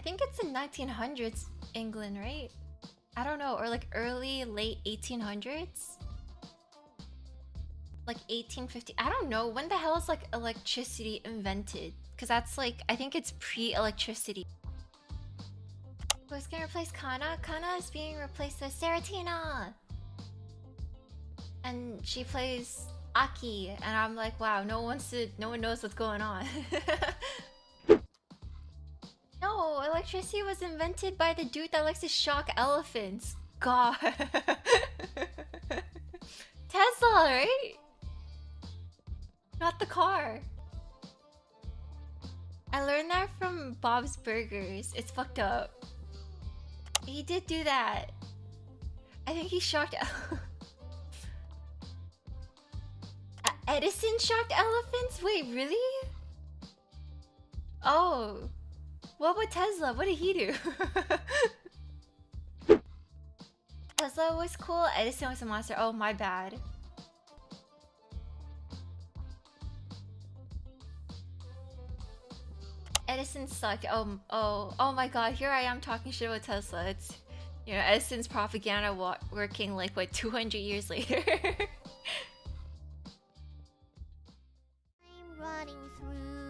I think it's in 1900s England, right? I don't know, or like early, late 1800s? Like 1850, I don't know. When the hell is like electricity invented? Because that's like, I think it's pre-electricity. Who's gonna replace Kana? Kana is being replaced with Saratina! And she plays Aki, and I'm like, wow, no one knows what's going on. No, electricity was invented by the dude that likes to shock elephants. God. Tesla, right? Not the car. I learned that from Bob's Burgers. It's fucked up. He did do that. I think he shocked Edison shocked elephants? Wait, really? Oh. What about Tesla? What did he do? Tesla was cool, Edison was a monster. Oh, my bad. Edison sucked. Oh my god, here I am talking shit about Tesla. It's, you know, Edison's propaganda working like, what, 200 years later? I'm running through